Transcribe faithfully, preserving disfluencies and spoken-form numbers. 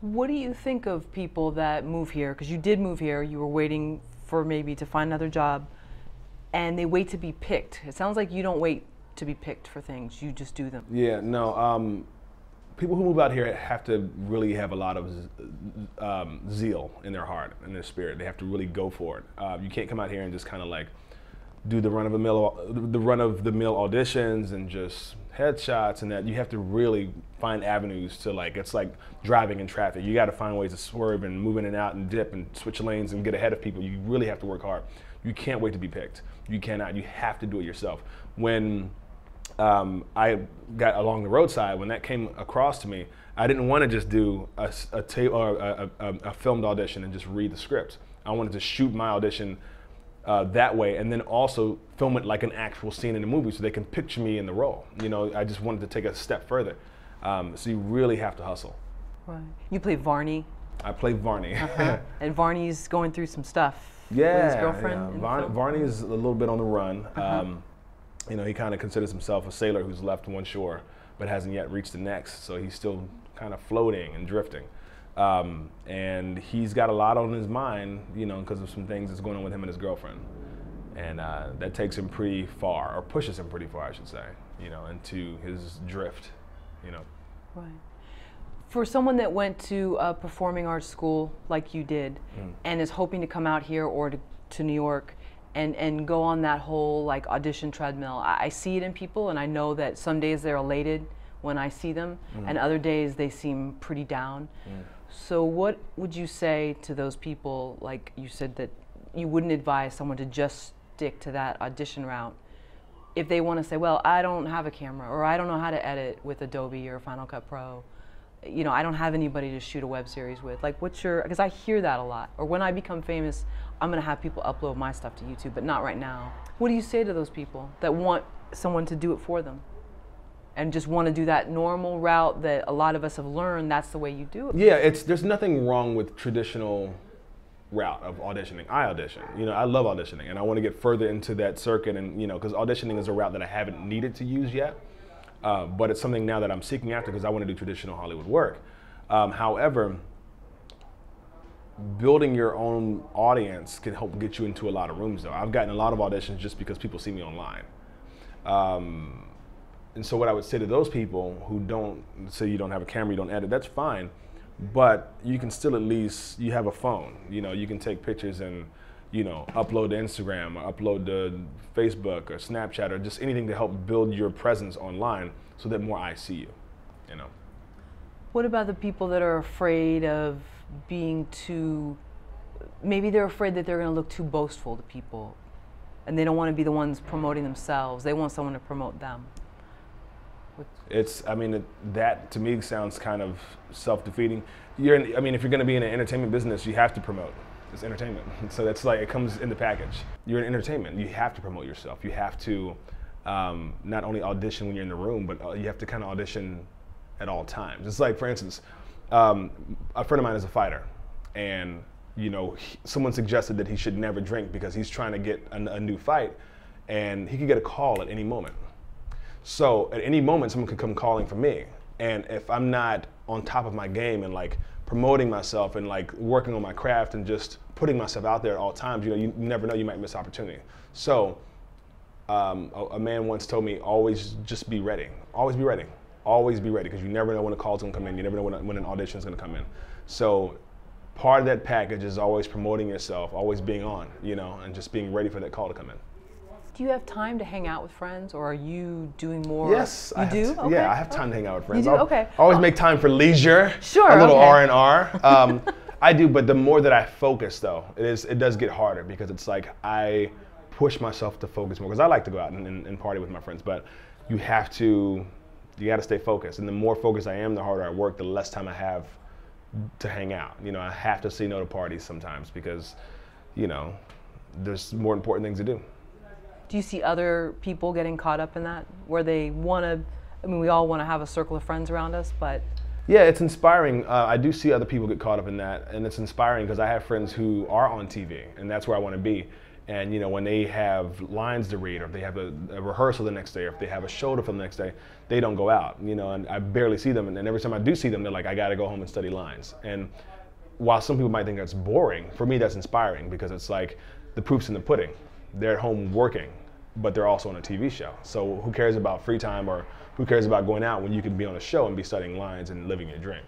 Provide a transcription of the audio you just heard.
What do you think of people that move here? Because you did move here, you were waiting for maybe to find another job, and they wait to be picked. It sounds like you don't wait to be picked for things, you just do them. Yeah, no, um, people who move out here have to really have a lot of um, zeal in their heart and their spirit. They have to really go for it. Uh, you can't come out here and just kind of like do the run of the mill, the run of the mill auditions and just headshots and that. You have to really find avenues to, like, it's like driving in traffic. You got to find ways to swerve and move in and out and dip and switch lanes and get ahead of people. You really have to work hard. You can't wait to be picked. You cannot. You have to do it yourself. When um, I got Along the Roadside, when that came across to me, I didn't want to just do a, a, ta or a, a, a filmed audition and just read the script. I wanted to shoot my audition Uh, that way, and then also film it like an actual scene in the movie so they can picture me in the role. You know, I just wanted to take a step further. Um, so you really have to hustle. Right. You play Varney. I play Varney. Uh-huh. And Varney's going through some stuff. Yeah. With his girlfriend. Yeah. Var Varney is a little bit on the run. Uh-huh. um, you know, he kind of considers himself a sailor who's left one shore but hasn't yet reached the next, so he's still kind of floating and drifting. Um, and he's got a lot on his mind, you know, because of some things that's going on with him and his girlfriend. And uh, that takes him pretty far, or pushes him pretty far, I should say, you know, into his drift, you know. Right. For someone that went to a performing arts school like you did, mm. and is hoping to come out here or to, to New York and, and go on that whole, like, audition treadmill, I, I see it in people, and I know that some days they're elated when I see them, mm. and other days they seem pretty down. Mm. So what would you say to those people, like you said, that you wouldn't advise someone to just stick to that audition route if they want to say, well, I don't have a camera, or I don't know how to edit with Adobe or Final Cut Pro, you know, I don't have anybody to shoot a web series with. Like, what's your, because I hear that a lot, or when I become famous, I'm going to have people upload my stuff to YouTube, but not right now. What do you say to those people that want someone to do it for them? And just want to do that normal route that a lot of us have learned, that's the way you do it. Yeah, it's, there's nothing wrong with traditional route of auditioning. I audition, you know, I love auditioning, and I want to get further into that circuit, and, you know, because auditioning is a route that I haven't needed to use yet, uh, but it's something now that I'm seeking after because I want to do traditional Hollywood work. Um, however, building your own audience can help get you into a lot of rooms, though. I've gotten a lot of auditions just because people see me online. Um, And so what I would say to those people who don't, say you don't have a camera, you don't edit, that's fine, but you can still at least, you have a phone, you know, you can take pictures and, you know, upload to Instagram or upload to Facebook or Snapchat or just anything to help build your presence online so that more eyes see you, you know. What about the people that are afraid of being too, maybe they're afraid that they're going to look too boastful to people and they don't want to be the ones promoting themselves, they want someone to promote them? It's, I mean, it, that to me sounds kind of self-defeating. You're, in, I mean, if you're going to be in an entertainment business, you have to promote. It's entertainment. So that's like, it comes in the package. You're in entertainment. You have to promote yourself. You have to um, not only audition when you're in the room, but you have to kind of audition at all times. It's like, for instance, um, a friend of mine is a fighter, and, you know, he, someone suggested that he should never drink because he's trying to get a, a new fight, and he could get a call at any moment. So at any moment, someone could come calling for me. And if I'm not on top of my game and like promoting myself and like working on my craft and just putting myself out there at all times, you know, you never know, you might miss opportunity. So um, a, a man once told me, always just be ready. Always be ready. Always be ready, because you never know when a call's gonna come in. You never know when, when an audition's gonna come in. So part of that package is always promoting yourself, always being on, you know, and just being ready for that call to come in. Do you have time to hang out with friends, or are you doing more? Yes, you I do. To, okay. Yeah, I have time to hang out with friends. You do? Okay. I always make time for leisure. Sure. A little R and R. Um, I do, but the more that I focus, though, it is it does get harder because it's like I push myself to focus more because I like to go out and, and, and party with my friends, but you have to you got to stay focused, and the more focused I am, the harder I work, the less time I have to hang out. You know, I have to say no to parties sometimes because, you know, there's more important things to do. Do you see other people getting caught up in that, where they want to, I mean, we all want to have a circle of friends around us, but. Yeah, it's inspiring. Uh, I do see other people get caught up in that, and it's inspiring because I have friends who are on T V, and that's where I want to be. And you know, when they have lines to read, or if they have a, a rehearsal the next day, or if they have a show to film the next day, they don't go out, you know, and I barely see them. And, and every time I do see them, they're like, I gotta go home and study lines. And while some people might think that's boring, for me that's inspiring, because it's like, the proof's in the pudding. They're at home working, but they're also on a T V show. So who cares about free time, or who cares about going out when you can be on a show and be studying lines and living your dream?